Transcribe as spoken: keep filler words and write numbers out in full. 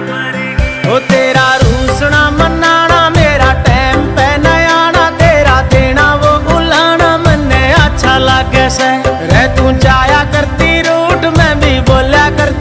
ओ तेरा रूसना मनाना, मेरा टाइम पे न आना, तेरा देना वो बुलाना मन्ने अच्छा लागे से। रह तू चाहे